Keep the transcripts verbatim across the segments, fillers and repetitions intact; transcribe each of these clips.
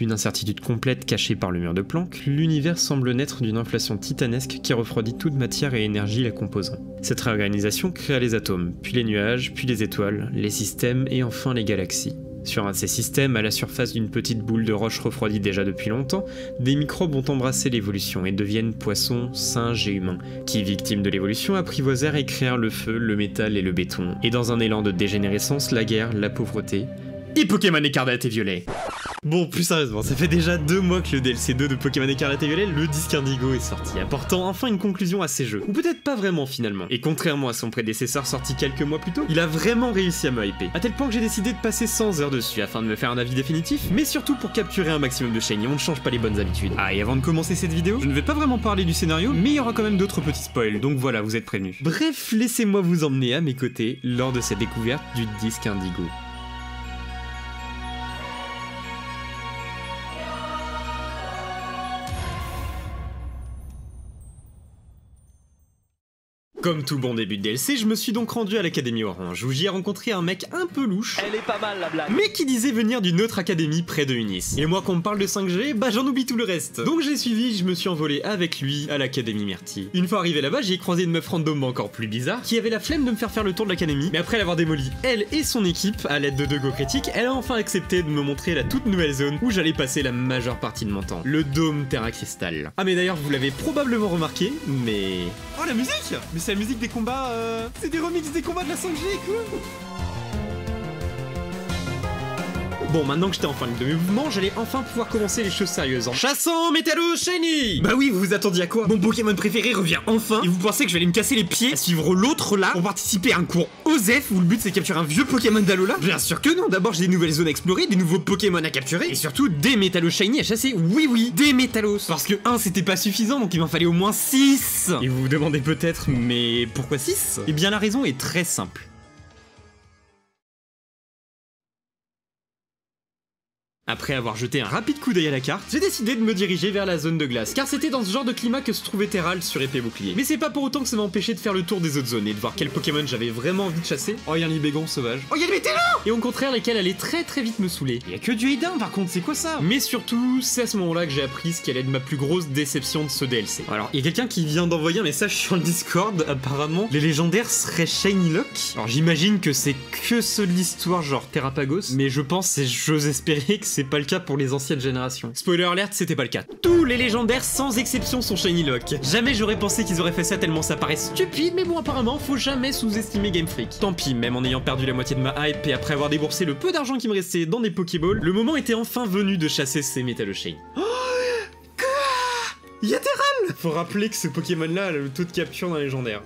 D'une incertitude complète cachée par le mur de Planck, l'univers semble naître d'une inflation titanesque qui refroidit toute matière et énergie la composant. Cette réorganisation créa les atomes, puis les nuages, puis les étoiles, les systèmes et enfin les galaxies. Sur un de ces systèmes, à la surface d'une petite boule de roche refroidie déjà depuis longtemps, des microbes ont embrassé l'évolution et deviennent poissons, singes et humains, qui, victimes de l'évolution, apprivoisèrent et créèrent le feu, le métal et le béton, et dans un élan de dégénérescence, la guerre, la pauvreté et Pokémon Écarlate et Violet. Bon, plus sérieusement, ça fait déjà deux mois que le D L C deux de Pokémon Écarlate et Violet, le disque Indigo, est sorti, apportant enfin une conclusion à ces jeux. Ou peut-être pas vraiment finalement. Et contrairement à son prédécesseur sorti quelques mois plus tôt, il a vraiment réussi à me hyper. À tel point que j'ai décidé de passer cent heures dessus afin de me faire un avis définitif, mais surtout pour capturer un maximum de shiny, on ne change pas les bonnes habitudes. Ah, et avant de commencer cette vidéo, je ne vais pas vraiment parler du scénario, mais il y aura quand même d'autres petits spoils, donc voilà, vous êtes prévenus. Bref, laissez-moi vous emmener à mes côtés lors de cette découverte du disque Indigo. Comme tout bon début de D L C, je me suis donc rendu à l'Académie Orange, où j'y ai rencontré un mec un peu louche, elle est pas mal la blague, mais qui disait venir d'une autre académie près de Unis. Et moi quand on me parle de cinq G, bah j'en oublie tout le reste. Donc j'ai suivi, je me suis envolé avec lui à l'Académie Myrty. Une fois arrivé là-bas, j'ai croisé une meuf random encore plus bizarre, qui avait la flemme de me faire faire le tour de l'académie, mais après l'avoir démoli, elle et son équipe, à l'aide de deux go critiques, elle a enfin accepté de me montrer la toute nouvelle zone où j'allais passer la majeure partie de mon temps, le dôme Terra Cristal. Ah mais d'ailleurs vous l'avez probablement remarqué, mais... Oh la musique! Mais la musique des combats, euh... c'est des remixes des combats de la cinq G, cool. Bon, maintenant que j'étais en fin de mouvement, j'allais enfin pouvoir commencer les choses sérieuses en chassant Métalosse shiny. Bah oui, vous vous attendiez à quoi? Mon Pokémon préféré revient enfin, et vous pensez que je vais aller me casser les pieds à suivre l'autre là pour participer à un cours O Z E F où le but c'est capturer un vieux Pokémon d'Alola? Bien sûr que non, d'abord j'ai des nouvelles zones à explorer, des nouveaux Pokémon à capturer, et surtout des Métalosse shiny à chasser, oui oui, des Métalosse. Parce que un c'était pas suffisant, donc il m'en fallait au moins six. Et vous vous demandez peut-être, mais pourquoi six? Eh bien la raison est très simple. Après avoir jeté un rapide coup d'œil à la carte, j'ai décidé de me diriger vers la zone de glace, car c'était dans ce genre de climat que se trouvait Terral sur épée bouclier. Mais c'est pas pour autant que ça m'a empêché de faire le tour des autres zones et de voir quel Pokémon j'avais vraiment envie de chasser. Oh y'a un Libégon sauvage, oh y'a le Métalosse, et au contraire lesquels allaient très très vite me saouler. Y'a que du Hidin par contre, c'est quoi ça? Mais surtout, c'est à ce moment là que j'ai appris ce qui allait être ma plus grosse déception de ce D L C. Alors y'a quelqu'un qui vient d'envoyer un message sur le Discord, apparemment les légendaires seraient shiny lock. Alors j'imagine que c'est que ceux de l'histoire genre Terrapagos, mais je pense et j'ose espérer que c'est C'est pas le cas pour les anciennes générations. Spoiler alert, c'était pas le cas. Tous les légendaires sans exception sont shiny lock. Jamais j'aurais pensé qu'ils auraient fait ça tellement ça paraît stupide, mais bon apparemment faut jamais sous-estimer Game Freak. Tant pis, même en ayant perdu la moitié de ma hype et après avoir déboursé le peu d'argent qui me restait dans des Pokéballs, le moment était enfin venu de chasser ces Métalosse shiny. Oh, y'a Terral! Faut rappeler que ce Pokémon là a le taux de capture d'un légendaire.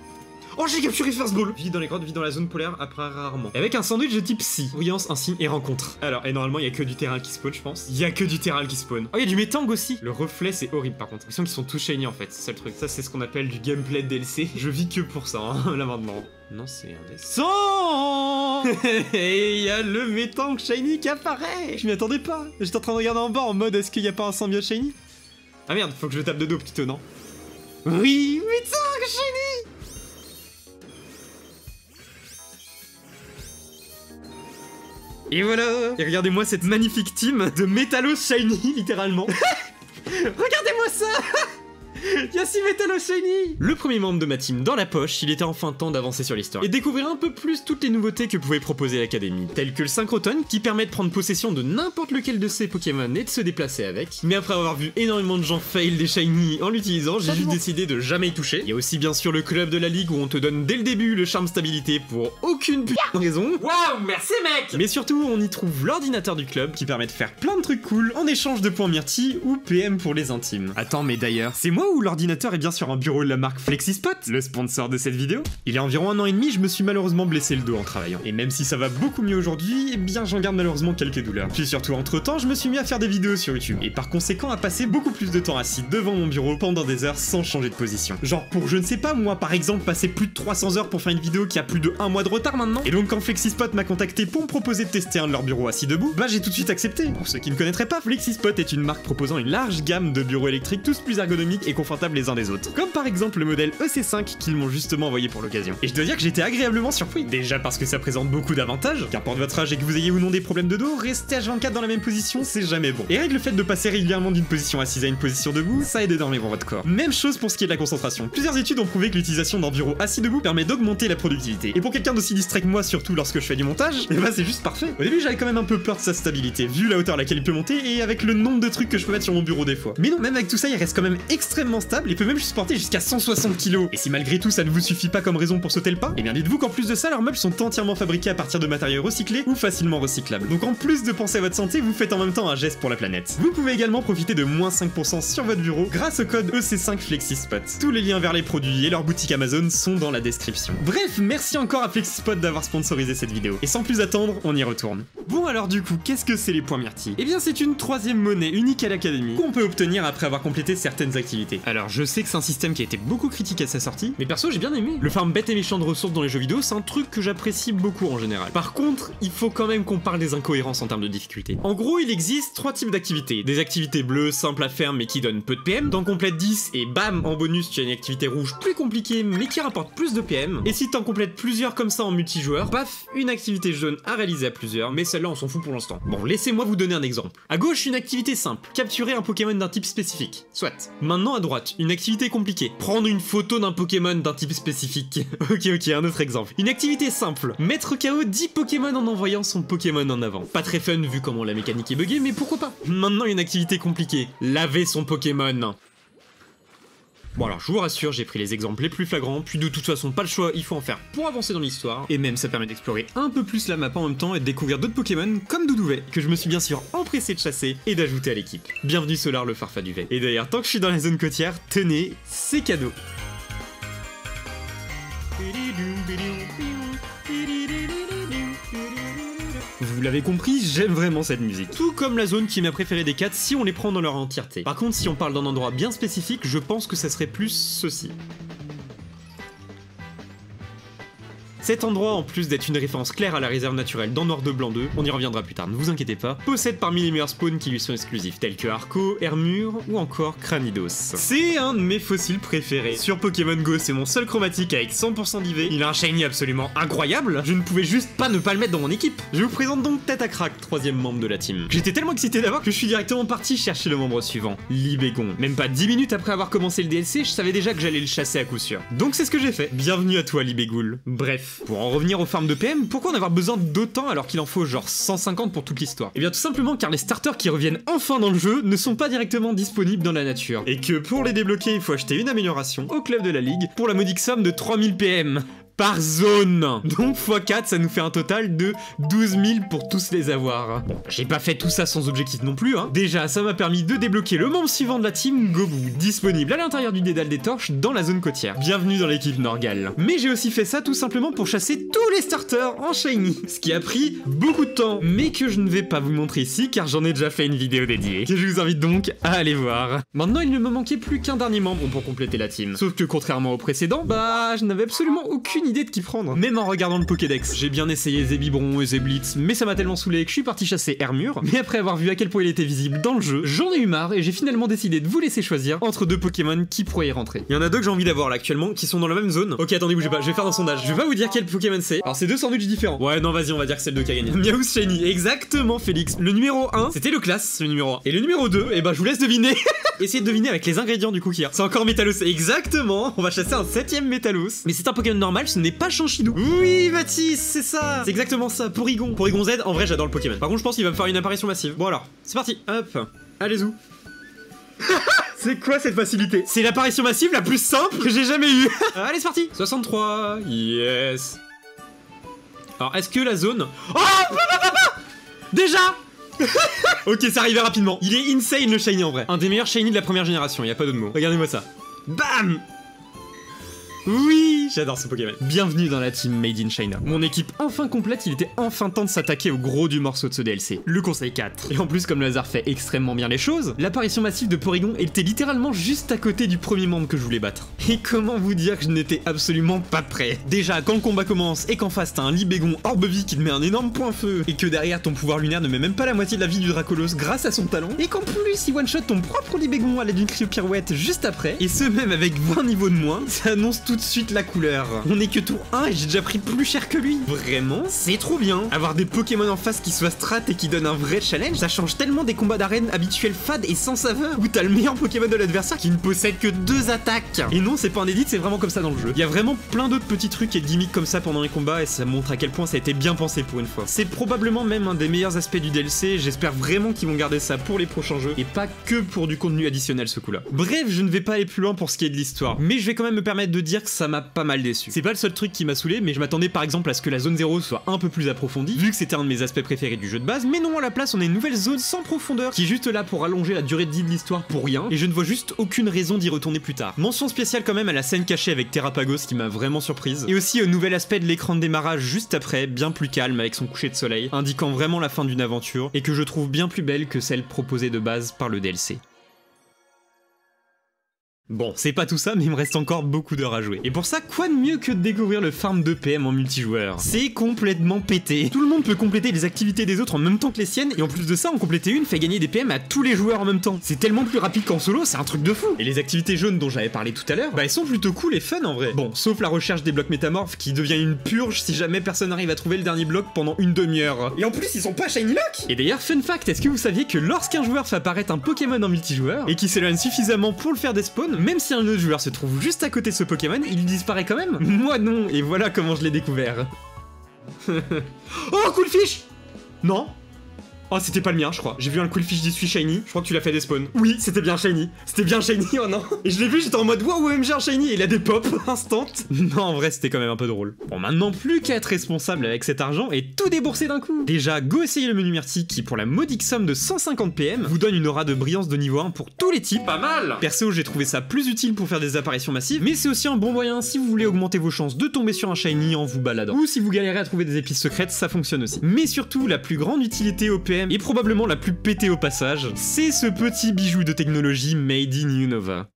Oh, j'ai capturé First Ball! Vit dans les grottes, vit dans la zone polaire, après rarement. Et avec un sandwich de type psy. Brillance, un signe et rencontre. Alors, et normalement, il y a que du Terral qui spawn, je pense. Il y a que du Terral qui spawn. Oh, il y a du Métang aussi! Le reflet, c'est horrible par contre. J'ai l'impression qu'ils sont tous shiny en fait, c'est ça le truc. Ça, c'est ce qu'on appelle du gameplay de D L C. Je vis que pour ça, hein, là maintenant. Non, c'est un des cent. Et il y a le Métang shiny qui apparaît! Je m'y attendais pas! J'étais en train de regarder en bas en mode, est-ce qu'il n'y a pas un symbiote shiny? Ah merde, faut que je le tape de dos, plutôt, non? Oui, Métang shiny! Et voilà! Et regardez-moi cette magnifique team de Métalosse shiny, littéralement. Regardez-moi ça! Y'a six Métalosse shiny! Le premier membre de ma team dans la poche, il était enfin temps d'avancer sur l'histoire et découvrir un peu plus toutes les nouveautés que pouvait proposer l'académie, telles que le Synchroton qui permet de prendre possession de n'importe lequel de ses Pokémon et de se déplacer avec. Mais après avoir vu énormément de gens fail des shiny en l'utilisant, j'ai juste décidé de jamais y toucher. Il y a aussi bien sûr le club de la ligue où on te donne dès le début le charme stabilité pour aucune putain de raison. Waouh, merci mec! Mais surtout, on y trouve l'ordinateur du club qui permet de faire plein de trucs cool en échange de points Myrty ou P M pour les intimes. Attends, mais d'ailleurs, c'est moi où l'ordinateur est bien sur un bureau de la marque Flexispot, le sponsor de cette vidéo. Il y a environ un an et demi, je me suis malheureusement blessé le dos en travaillant. Et même si ça va beaucoup mieux aujourd'hui, eh bien j'en garde malheureusement quelques douleurs. Puis surtout, entre temps, je me suis mis à faire des vidéos sur YouTube. Et par conséquent, à passer beaucoup plus de temps assis devant mon bureau pendant des heures sans changer de position. Genre pour, je ne sais pas, moi par exemple, passer plus de trois cents heures pour faire une vidéo qui a plus de un mois de retard maintenant. Et donc quand Flexispot m'a contacté pour me proposer de tester un de leurs bureaux assis debout, bah j'ai tout de suite accepté. Pour ceux qui ne connaîtraient pas, Flexispot est une marque proposant une large gamme de bureaux électriques tous plus ergonomiques et confortables les uns des autres. Comme par exemple le modèle E C cinq qu'ils m'ont justement envoyé pour l'occasion. Et je dois dire que j'étais agréablement surpris. Déjà parce que ça présente beaucoup d'avantages, qu'importe votre âge et que vous ayez ou non des problèmes de dos, rester H vingt-quatre dans la même position, c'est jamais bon. Et rien que le fait de passer régulièrement d'une position assise à une position debout, ça aide énormément votre corps. Même chose pour ce qui est de la concentration. Plusieurs études ont prouvé que l'utilisation d'un bureau assis debout permet d'augmenter la productivité. Et pour quelqu'un d'aussi distrait que moi, surtout lorsque je fais du montage, et bah c'est juste parfait. Au début j'avais quand même un peu peur de sa stabilité, vu la hauteur à laquelle il peut monter et avec le nombre de trucs que je peux mettre sur mon bureau des fois. Mais non, même avec tout ça, il reste quand même extrêmement stable et peut même juste porter jusqu'à cent soixante kilos. Et si malgré tout ça ne vous suffit pas comme raison pour sauter le pas, et bien dites-vous qu'en plus de ça, leurs meubles sont entièrement fabriqués à partir de matériaux recyclés ou facilement recyclables. Donc en plus de penser à votre santé, vous faites en même temps un geste pour la planète. Vous pouvez également profiter de moins cinq pour cent sur votre bureau grâce au code E C cinq Flexispot. Tous les liens vers les produits et leur boutique Amazon sont dans la description. Bref, merci encore à Flexispot d'avoir sponsorisé cette vidéo. Et sans plus attendre, on y retourne. Bon alors du coup, qu'est-ce que c'est les points Myrty? Eh bien c'est une troisième monnaie unique à l'académie qu'on peut obtenir après avoir complété certaines activités. Alors je sais que c'est un système qui a été beaucoup critiqué à sa sortie, mais perso j'ai bien aimé. Le farm bête et méchant de ressources dans les jeux vidéo, c'est un truc que j'apprécie beaucoup en général. Par contre, il faut quand même qu'on parle des incohérences en termes de difficulté. En gros, il existe trois types d'activités. Des activités bleues, simples à faire mais qui donnent peu de P M, t'en complètes dix et bam, en bonus tu as une activité rouge plus compliquée mais qui rapporte plus de P M. Et si t'en complètes plusieurs comme ça en multijoueur, paf, une activité jaune à réaliser à plusieurs, mais celle-là on s'en fout pour l'instant. Bon, laissez-moi vous donner un exemple. À gauche, une activité simple, capturer un Pokémon d'un type spécifique, soit. Maintenant à droite, une activité compliquée, prendre une photo d'un Pokémon d'un type spécifique. ok ok, un autre exemple. Une activité simple, mettre K O dix Pokémon en envoyant son Pokémon en avant. Pas très fun vu comment la mécanique est buggée, mais pourquoi pas. Maintenant une activité compliquée, laver son Pokémon. Bon alors je vous rassure, j'ai pris les exemples les plus flagrants, puis de toute façon pas le choix, il faut en faire pour avancer dans l'histoire, et même ça permet d'explorer un peu plus la map en même temps et de découvrir d'autres Pokémon comme Doudouvet, que je me suis bien sûr empressé de chasser et d'ajouter à l'équipe. Bienvenue Solar le Farfaduvet. Et d'ailleurs tant que je suis dans la zone côtière, tenez, c'est cadeau. Vous l'avez compris, j'aime vraiment cette musique. Tout comme la zone qui est ma préférée des quatre si on les prend dans leur entièreté. Par contre, si on parle d'un endroit bien spécifique, je pense que ça serait plus ceci. Cet endroit, en plus d'être une référence claire à la réserve naturelle dans Noir deux Blanc deux, on y reviendra plus tard, ne vous inquiétez pas, possède parmi les meilleurs spawns qui lui sont exclusifs, tels que Arco, Hermure ou encore Cranidos. C'est un de mes fossiles préférés. Sur Pokémon Go, c'est mon seul chromatique avec cent pour cent d'I V, il a un shiny absolument incroyable, je ne pouvais juste pas ne pas le mettre dans mon équipe. Je vous présente donc Tête à Crack, troisième membre de la team. J'étais tellement excité d'avoir que je suis directement parti chercher le membre suivant, Libégon. Même pas dix minutes après avoir commencé le D L C, je savais déjà que j'allais le chasser à coup sûr. Donc c'est ce que j'ai fait. Bienvenue à toi Libégoul. Bref. Pour en revenir aux farms de P M, pourquoi en avoir besoin d'autant alors qu'il en faut genre cent cinquante pour toute l'histoire? Et bien tout simplement car les starters qui reviennent enfin dans le jeu ne sont pas directement disponibles dans la nature, et que pour les débloquer il faut acheter une amélioration au club de la ligue pour la modique somme de trois mille P M par zone. Donc fois quatre, ça nous fait un total de douze mille pour tous les avoir. Bon, j'ai pas fait tout ça sans objectif non plus, hein. Déjà, ça m'a permis de débloquer le membre suivant de la team, Gobu, disponible à l'intérieur du dédale des torches dans la zone côtière. Bienvenue dans l'équipe Norgal. Mais j'ai aussi fait ça tout simplement pour chasser tous les starters en shiny, ce qui a pris beaucoup de temps, mais que je ne vais pas vous montrer ici car j'en ai déjà fait une vidéo dédiée, que je vous invite donc à aller voir. Maintenant, il ne me manquait plus qu'un dernier membre pour compléter la team. Sauf que contrairement au précédent, bah, je n'avais absolument aucune idée de qui prendre, même en regardant le Pokédex. J'ai bien essayé Zébiberon et Zeblitz, mais ça m'a tellement saoulé que je suis parti chasser Hermure, mais après avoir vu à quel point il était visible dans le jeu, j'en ai eu marre et j'ai finalement décidé de vous laisser choisir entre deux Pokémon qui pourraient y rentrer. Il y en a deux que j'ai envie d'avoir là actuellement, qui sont dans la même zone. Ok, attendez, bougez pas, je vais faire un sondage, je vais pas vous dire quel Pokémon c'est. Alors c'est deux sandwichs différents. Ouais, non, vas-y, on va dire que c'est le deux qui a gagné. Miaouss shiny, exactement Félix. Le numéro un, c'était le classe, le numéro un. Et le numéro deux, et eh bah ben, je vous laisse deviner. Essayez de deviner avec les ingrédients du cookie. C'est encore Métalosse, exactement. On va chasser un septième Métalosse. Mais c'est un Pokémon normal, ce n'est pas Chanchidou. Oui, Mathis, c'est ça. C'est exactement ça, Porygon. Porygon Z, en vrai, j'adore le Pokémon. Par contre, je pense qu'il va me faire une apparition massive. Bon alors, c'est parti. Hop, allez-y. C'est quoi cette facilité? C'est l'apparition massive la plus simple que j'ai jamais eue. Allez, c'est parti. soixante-trois, yes. Alors, est-ce que la zone... Oh, déjà. Ok, c'est arrivé rapidement. Il est insane le shiny en vrai. Un des meilleurs shiny de la première génération, il y a pas d'autre mot. Regardez-moi ça. Bam. Oui, J'adore ce Pokémon. Bienvenue dans la team Made in China. Mon équipe enfin complète, il était enfin temps de s'attaquer au gros du morceau de ce D L C, le Conseil quatre. Et en plus, comme le hasard fait extrêmement bien les choses, l'apparition massive de Porygon était littéralement juste à côté du premier membre que je voulais battre. Et comment vous dire que je n'étais absolument pas prêt. Déjà, quand le combat commence et qu'en face t'as un Libégon hors bobby qui te met un énorme point feu, et que derrière ton pouvoir lunaire ne met même pas la moitié de la vie du Dracolos grâce à son talent, et qu'en plus il one-shot ton propre Libégon à l'aide d'une cryo-pirouette juste après, et ce même avec vingt niveaux de moins, ça annonce tout de suite la couleur. On est que tour un et j'ai déjà pris plus cher que lui. Vraiment, c'est trop bien. Avoir des Pokémon en face qui soient strat et qui donnent un vrai challenge, ça change tellement des combats d'arène habituels fades et sans saveur, où t'as le meilleur Pokémon de l'adversaire qui ne possède que deux attaques. Et non, c'est pas un edit, c'est vraiment comme ça dans le jeu. Il y a vraiment plein d'autres petits trucs et de gimmicks comme ça pendant les combats, et ça montre à quel point ça a été bien pensé pour une fois. C'est probablement même un des meilleurs aspects du D L C, j'espère vraiment qu'ils vont garder ça pour les prochains jeux, et pas que pour du contenu additionnel ce coup-là. Bref, je ne vais pas aller plus loin pour ce qui est de l'histoire, mais je vais quand même me permettre de dire que ça m'a pas mal déçu. C'est pas le seul truc qui m'a saoulé, mais je m'attendais par exemple à ce que la zone zéro soit un peu plus approfondie, vu que c'était un de mes aspects préférés du jeu de base, mais non, à la place on a une nouvelle zone sans profondeur, qui est juste là pour allonger la durée de vie de l'histoire pour rien, et je ne vois juste aucune raison d'y retourner plus tard. Mention spéciale quand même à la scène cachée avec Terrapagos qui m'a vraiment surprise, et aussi au nouvel aspect de l'écran de démarrage juste après, bien plus calme avec son coucher de soleil, indiquant vraiment la fin d'une aventure, et que je trouve bien plus belle que celle proposée de base par le D L C. Bon, c'est pas tout ça, mais il me reste encore beaucoup d'heures à jouer. Et pour ça, quoi de mieux que de découvrir le farm de P M en multijoueur? C'est complètement pété. Tout le monde peut compléter les activités des autres en même temps que les siennes, et en plus de ça, en compléter une fait gagner des P M à tous les joueurs en même temps. C'est tellement plus rapide qu'en solo, c'est un truc de fou. Et les activités jaunes dont j'avais parlé tout à l'heure, bah elles sont plutôt cool et fun en vrai. Bon, sauf la recherche des blocs métamorphes qui devient une purge si jamais personne n'arrive à trouver le dernier bloc pendant une demi-heure. Et en plus, ils sont pas Shiny Lock! Et d'ailleurs, fun fact, est-ce que vous saviez que lorsqu'un joueur fait apparaître un Pokémon en multijoueur, et qui s'éloigne suffisamment pour le faire des spawns, même si un autre joueur se trouve juste à côté de ce Pokémon, il disparaît quand même? Moi non, et voilà comment je l'ai découvert. Oh, cool fish! Non? Oh, c'était pas le mien, je crois. J'ai vu un cool fish d'issue shiny, je crois que tu l'as fait des spawns. Oui, c'était bien shiny. C'était bien shiny, oh non. Et je l'ai vu, j'étais en mode waouh, O M G un shiny, et il a des pops instant. Non, en vrai, c'était quand même un peu drôle. Bon, maintenant, plus qu'à être responsable avec cet argent et tout débourser d'un coup. Déjà, go essayer le menu Myrty qui, pour la modique somme de cent cinquante P M, vous donne une aura de brillance de niveau un pour tous les types. Pas mal. Perso, j'ai trouvé ça plus utile pour faire des apparitions massives, mais c'est aussi un bon moyen si vous voulez augmenter vos chances de tomber sur un shiny en vous baladant. Ou si vous galérez à trouver des épices secrètes, ça fonctionne aussi. Mais surtout, la plus grande utilité au P M, et probablement la plus pétée au passage, c'est ce petit bijou de technologie made in Unova.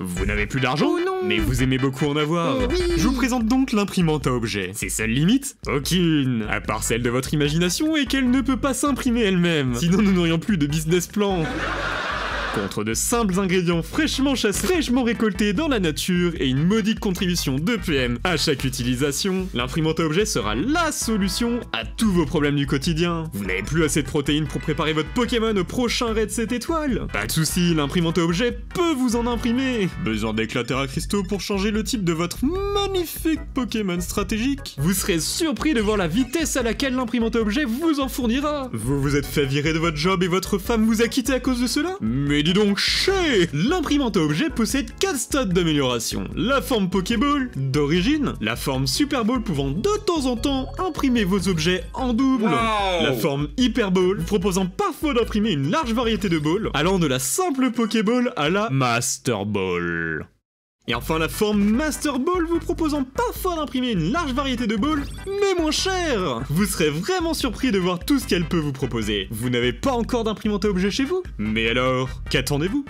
Vous n'avez plus d'argent, oh non, mais vous aimez beaucoup en avoir. Oh oui. Je vous présente donc l'imprimante à objet. Ses seules limites? Aucune, à part celle de votre imagination et qu'elle ne peut pas s'imprimer elle-même. Sinon nous n'aurions plus de business plan. Contre de simples ingrédients fraîchement chassés, fraîchement récoltés dans la nature et une modique contribution de P M à chaque utilisation, l'imprimante à objet sera la solution à tous vos problèmes du quotidien. Vous n'avez plus assez de protéines pour préparer votre Pokémon au prochain raid sept étoiles? Pas de soucis, l'imprimante à objet peut vous en imprimer. Besoin d'éclats Terra Cristaux pour changer le type de votre magnifique Pokémon stratégique? Vous serez surpris de voir la vitesse à laquelle l'imprimante à objet vous en fournira. Vous vous êtes fait virer de votre job et votre femme vous a quitté à cause de cela? Mais et dis donc, chez l'imprimante à objet possède quatre stades d'amélioration. La forme Pokéball d'origine, la forme Superball pouvant de temps en temps imprimer vos objets en double, wow, la forme Hyperball proposant parfois d'imprimer une large variété de balls, allant de la simple Pokéball à la Master Ball. Et enfin la forme Master Ball vous proposant parfois d'imprimer une large variété de balls, mais moins cher. Vous serez vraiment surpris de voir tout ce qu'elle peut vous proposer. Vous n'avez pas encore d'imprimante à objet chez vous? Mais alors, qu'attendez-vous?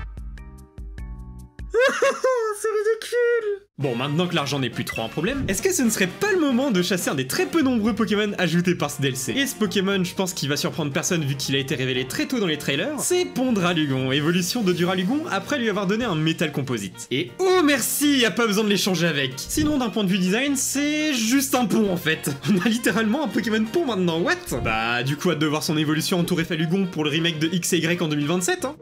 C'est ridicule! Bon, maintenant que l'argent n'est plus trop un problème, est-ce que ce ne serait pas le moment de chasser un des très peu nombreux Pokémon ajoutés par ce D L C? Et ce Pokémon, je pense qu'il va surprendre personne vu qu'il a été révélé très tôt dans les trailers, c'est Pondralugon, évolution de Duralugon après lui avoir donné un métal composite. Et oh merci, y a pas besoin de l'échanger avec. Sinon, d'un point de vue design, c'est juste un pont en fait. On a littéralement un Pokémon pont maintenant, what? Bah, du coup, hâte de voir son évolution entourée Falugon pour le remake de X et Y en deux mille vingt-sept, hein.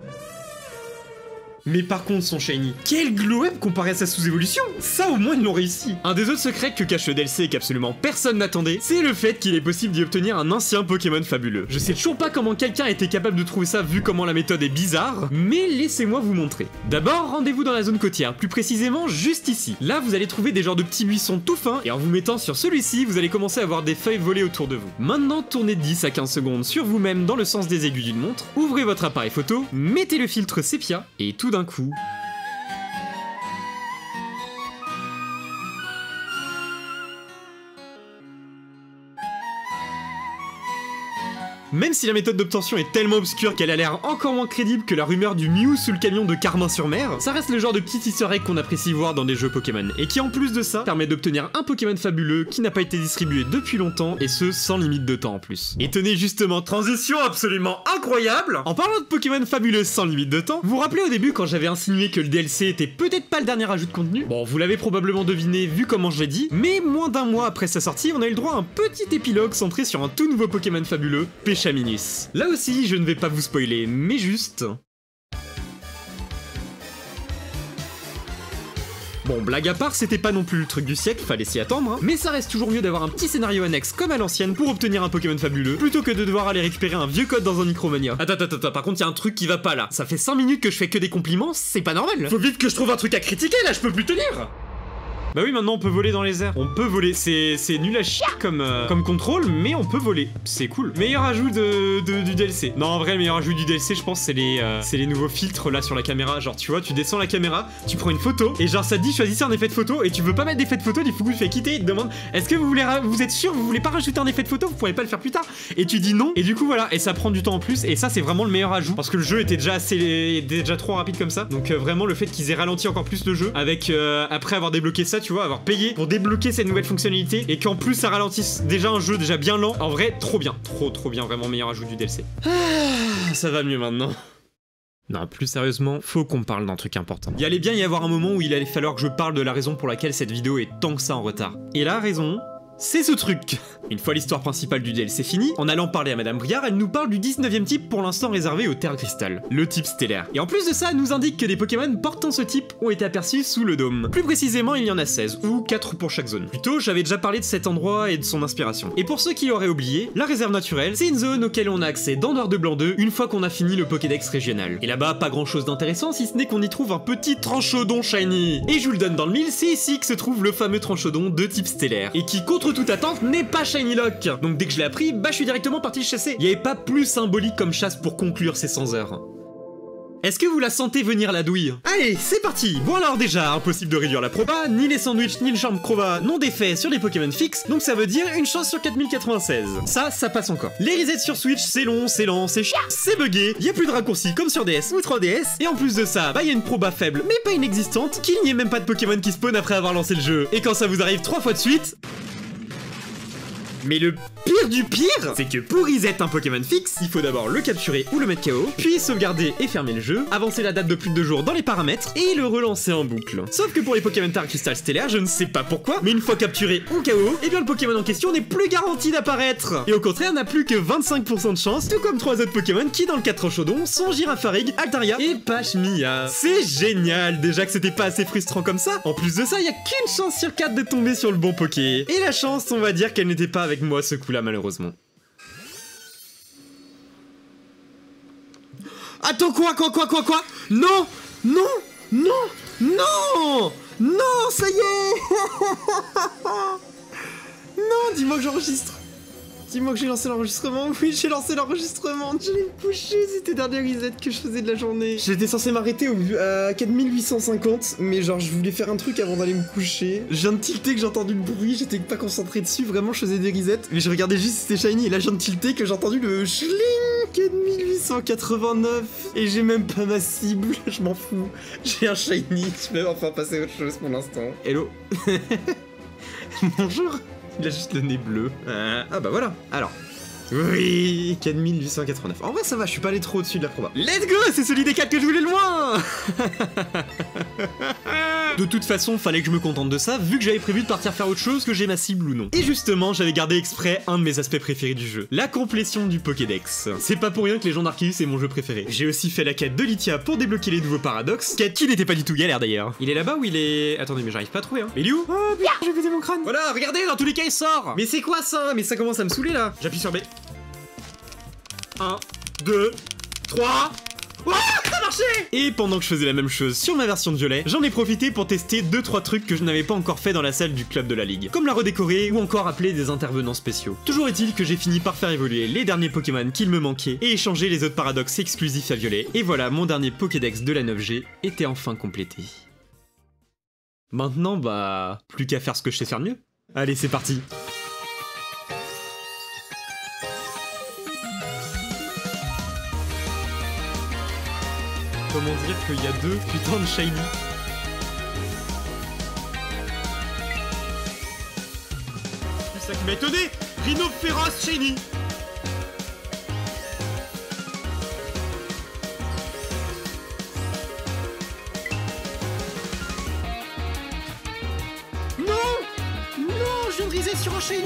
Mais par contre son shiny, quel glow-up comparé à sa sous-évolution! Ça au moins ils l'ont réussi! Un des autres secrets que cache le D L C et qu'absolument personne n'attendait, c'est le fait qu'il est possible d'y obtenir un ancien Pokémon fabuleux. Je sais toujours pas comment quelqu'un était capable de trouver ça vu comment la méthode est bizarre, mais laissez-moi vous montrer. D'abord, rendez-vous dans la zone côtière, plus précisément juste ici. Là, vous allez trouver des genres de petits buissons tout fins, et en vous mettant sur celui-ci, vous allez commencer à voir des feuilles voler autour de vous. Maintenant, tournez dix à quinze secondes sur vous-même dans le sens des aiguilles d'une montre, ouvrez votre appareil photo, mettez le filtre sépia, et tout d'un coup, Même si la méthode d'obtention est tellement obscure qu'elle a l'air encore moins crédible que la rumeur du Miaouss sous le camion de Carmin-sur-Mer, ça reste le genre de petit easter egg qu'on apprécie voir dans des jeux Pokémon, et qui en plus de ça, permet d'obtenir un Pokémon fabuleux qui n'a pas été distribué depuis longtemps, et ce, sans limite de temps en plus. Et tenez justement, transition absolument incroyable! En parlant de Pokémon fabuleux sans limite de temps, vous vous rappelez au début quand j'avais insinué que le D L C était peut-être pas le dernier ajout de contenu? Bon, vous l'avez probablement deviné vu comment je l'ai dit, mais moins d'un mois après sa sortie, on a eu le droit à un petit épilogue centré sur un tout nouveau Pokémon fabuleux, Chaminus. Là aussi, je ne vais pas vous spoiler, mais juste... Bon, blague à part, c'était pas non plus le truc du siècle, fallait s'y attendre, hein, mais ça reste toujours mieux d'avoir un petit scénario annexe comme à l'ancienne pour obtenir un Pokémon fabuleux, plutôt que de devoir aller récupérer un vieux code dans un Micromania. Attends, attends, attends, par contre, y a un truc qui va pas là. Ça fait cinq minutes que je fais que des compliments, c'est pas normal. Faut vite que je trouve un truc à critiquer, là, je peux plus tenir. Bah oui, maintenant on peut voler dans les airs. On peut voler, c'est nul à chier comme, euh, comme contrôle, mais on peut voler. C'est cool. Meilleur ajout de, de, du D L C. Non, en vrai, le meilleur ajout du D L C, je pense, c'est les, euh, c'est les nouveaux filtres là sur la caméra. Genre, tu vois, tu descends la caméra, tu prends une photo, et genre, ça te dit, choisissez un effet de photo, et tu veux pas mettre d'effet de photo, du coup, tu fais quitter, il te demande, est-ce que vous voulez, vous êtes sûr, vous voulez pas rajouter un effet de photo, vous pourrez pas le faire plus tard. Et tu dis non, et du coup, voilà, et ça prend du temps en plus, et ça, c'est vraiment le meilleur ajout. Parce que le jeu était déjà assez, était déjà trop rapide comme ça. Donc, euh, vraiment, le fait qu'ils aient ralenti encore plus le jeu, avec, euh, après avoir débloqué ça, tu vois, avoir payé pour débloquer cette nouvelle fonctionnalité et qu'en plus ça ralentisse déjà un jeu déjà bien lent, en vrai trop bien, trop trop bien, vraiment meilleur ajout du D L C. Ah, ça va mieux maintenant. Non, plus sérieusement, faut qu'on parle d'un truc important. Il allait bien y avoir un moment où il allait falloir que je parle de la raison pour laquelle cette vidéo est tant que ça en retard. Et la raison, c'est ce truc. Une fois l'histoire principale du D L C finie, en allant parler à Madame Briard, elle nous parle du dix-neuvième type pour l'instant réservé au Terra Cristal, le type stellaire. Et en plus de ça, elle nous indique que des Pokémon portant ce type ont été aperçus sous le dôme. Plus précisément, il y en a seize, ou quatre pour chaque zone. Plus tôt, j'avais déjà parlé de cet endroit et de son inspiration. Et pour ceux qui l'auraient oublié, la réserve naturelle, c'est une zone auquel on a accès dans Noir deux Blanc deux une fois qu'on a fini le Pokédex régional. Et là-bas, pas grand chose d'intéressant si ce n'est qu'on y trouve un petit Tranchodon shiny. Et je vous le donne dans le mille, c'est ici que se trouve le fameux Tranchodon de type stellaire, et qui, contre toute attente, n'est pas shiny lock. Donc dès que je l'ai appris, bah je suis directement parti chasser. Il n'y avait pas plus symbolique comme chasse pour conclure ces cent heures. Est-ce que vous la sentez venir la douille? Allez, c'est parti! Bon alors déjà, impossible de réduire la proba, ni les sandwichs, ni le charme crova n'ont d'effet sur les Pokémon fixes, donc ça veut dire une chance sur quatre mille quatre-vingt-seize. Ça, ça passe encore. Les resets sur Switch, c'est long, c'est lent, c'est chiant, c'est buggé, y a plus de raccourcis comme sur D S ou trois D S, et en plus de ça, bah y a une proba faible, mais pas inexistante, qu'il n'y ait même pas de Pokémon qui spawn après avoir lancé le jeu. Et quand ça vous arrive trois fois de suite... Mais le pire du pire, c'est que pour reset un Pokémon fixe, il faut d'abord le capturer ou le mettre K O, puis sauvegarder et fermer le jeu, avancer la date de plus de deux jours dans les paramètres, et le relancer en boucle. Sauf que pour les Pokémon Terra Cristal stellaire, je ne sais pas pourquoi, mais une fois capturé ou K O, et bien le Pokémon en question n'est plus garanti d'apparaître. Et au contraire, n'a plus que vingt-cinq pour cent de chance, tout comme trois autres Pokémon qui, dans le cas de Tranchodon, sont Girafarig, Altaria et Pashmia. C'est génial, déjà que c'était pas assez frustrant comme ça. En plus de ça, il n'y a qu'une chance sur quatre de tomber sur le bon Poké. Et la chance, on va dire qu'elle n'était pas avec moi ce coup là malheureusement. Attends, quoi quoi quoi quoi quoi? Non non non non non, ça y est. Non, dis-moi que j'enregistre. Dis-moi que j'ai lancé l'enregistrement. Oui, j'ai lancé l'enregistrement. Je l'ai poussé, c'était le dernier reset que je faisais de la journée. J'étais censé m'arrêter à quatre mille huit cent cinquante, mais genre je voulais faire un truc avant d'aller me coucher. Je viens de tilter que j'ai entendu le bruit, j'étais pas concentré dessus, vraiment je faisais des resets, mais je regardais juste si c'était shiny, et là je viens de tilter que j'ai entendu le schling quatre mille huit cent quatre-vingt-neuf, et j'ai même pas ma cible, je m'en fous. J'ai un shiny, je vais enfin passer à autre chose pour l'instant. Hello. Bonjour. Il a juste le nez bleu. Euh, ah bah voilà. Alors. Oui, quatre mille huit cent quatre-vingt-neuf. En vrai ça va, je suis pas allé trop au-dessus de la proba. Let's go, c'est celui des quatre que je voulais le moins. De toute façon, fallait que je me contente de ça, vu que j'avais prévu de partir faire autre chose, que j'ai ma cible ou non. Et justement, j'avais gardé exprès un de mes aspects préférés du jeu, la complétion du Pokédex. C'est pas pour rien que les gens d'Arceus est mon jeu préféré. J'ai aussi fait la quête de Lithia pour débloquer les nouveaux paradoxes, quête qui n'était pas du tout galère d'ailleurs. Il est là-bas où il est... Attendez, mais j'arrive pas à trouver, hein. Mais il est où? Oh putain, j'ai pété mon crâne. Voilà, regardez, dans tous les cas il sort. Mais c'est quoi ça? Mais ça commence à me saouler là. J'appuie sur B. un, deux, trois... Oh, ça a marché! Et pendant que je faisais la même chose sur ma version de Violet, j'en ai profité pour tester deux trois trucs que je n'avais pas encore fait dans la salle du club de la ligue, comme la redécorer ou encore appeler des intervenants spéciaux. Toujours est-il que j'ai fini par faire évoluer les derniers Pokémon qu'il me manquait et échanger les autres paradoxes exclusifs à Violet, et voilà, mon dernier Pokédex de la neuf G était enfin complété. Maintenant, bah... plus qu'à faire ce que je sais faire mieux. Allez, c'est parti! comment dire qu'il y a deux putains de shiny. C'est ça qui m'a étonné. Rhino féroce shiny. Non, non, je viens de riser sur un shiny.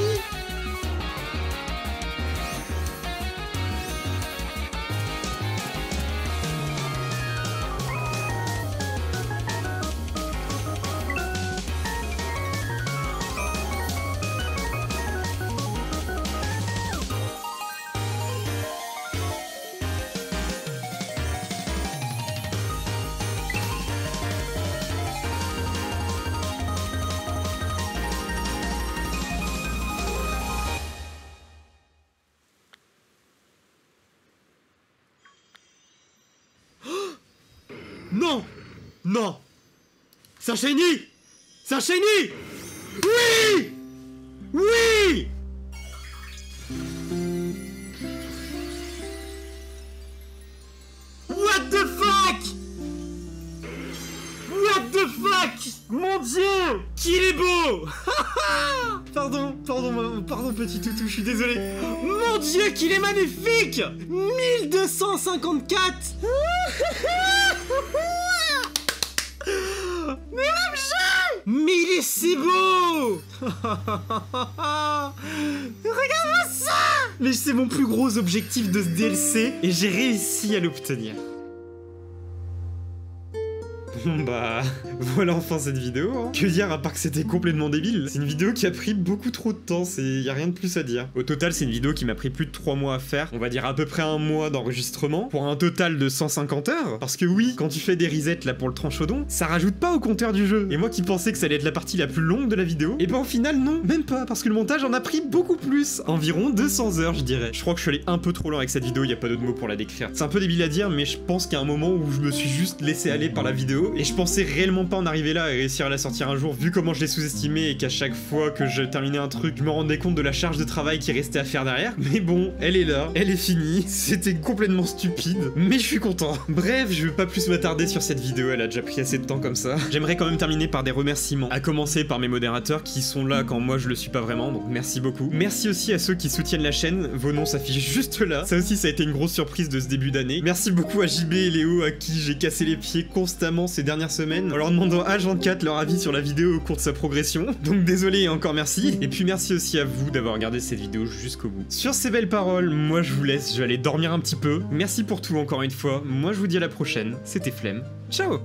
Non! Non! C'est un shiny! C'est un shiny! Oui! Oui! What the fuck? What the fuck? Mon dieu! Qu'il est beau! Pardon, pardon, pardon petit toutou, je suis désolé. Mon dieu, qu'il est magnifique! mille deux cent cinquante-quatre! Mais l'objet! Mais il est si beau! Regarde-moi ça! Mais c'est mon plus gros objectif de ce D L C et j'ai réussi à l'obtenir. Bon bah, voilà enfin cette vidéo, hein. Que dire à part que c'était complètement débile. C'est une vidéo qui a pris beaucoup trop de temps, c'est... y a rien de plus à dire. Au total, c'est une vidéo qui m'a pris plus de trois mois à faire, on va dire à peu près un mois d'enregistrement, pour un total de cent cinquante heures. Parce que oui, quand tu fais des resets là pour le Tranchodon, ça rajoute pas au compteur du jeu. Et moi qui pensais que ça allait être la partie la plus longue de la vidéo, et ben au final non, même pas, parce que le montage en a pris beaucoup plus. Environ deux cents heures je dirais. Je crois que je suis allé un peu trop lent avec cette vidéo, y a pas d'autre mot pour la décrire. C'est un peu débile à dire, mais je pense qu'il y a un moment où je me suis juste laissé aller par la vidéo et je pensais réellement pas en arriver là et réussir à la sortir un jour vu comment je l'ai sous-estimée et qu'à chaque fois que je terminais un truc je me rendais compte de la charge de travail qui restait à faire derrière. Mais bon, elle est là, elle est finie, c'était complètement stupide mais je suis content. Bref, je veux pas plus m'attarder sur cette vidéo, elle a déjà pris assez de temps comme ça. J'aimerais quand même terminer par des remerciements, à commencer par mes modérateurs qui sont là quand moi je le suis pas vraiment, donc merci beaucoup. Merci aussi à ceux qui soutiennent la chaîne, vos noms s'affichent juste là, ça aussi ça a été une grosse surprise de ce début d'année. Merci beaucoup à J B et Léo à qui j'ai cassé les pieds constamment ces dernières semaines en leur demandant à H vingt-quatre leur avis sur la vidéo au cours de sa progression, donc désolé et encore merci. Et puis merci aussi à vous d'avoir regardé cette vidéo jusqu'au bout. Sur ces belles paroles, moi je vous laisse, je vais aller dormir un petit peu. Merci pour tout encore une fois, moi je vous dis à la prochaine, c'était Flemme, ciao.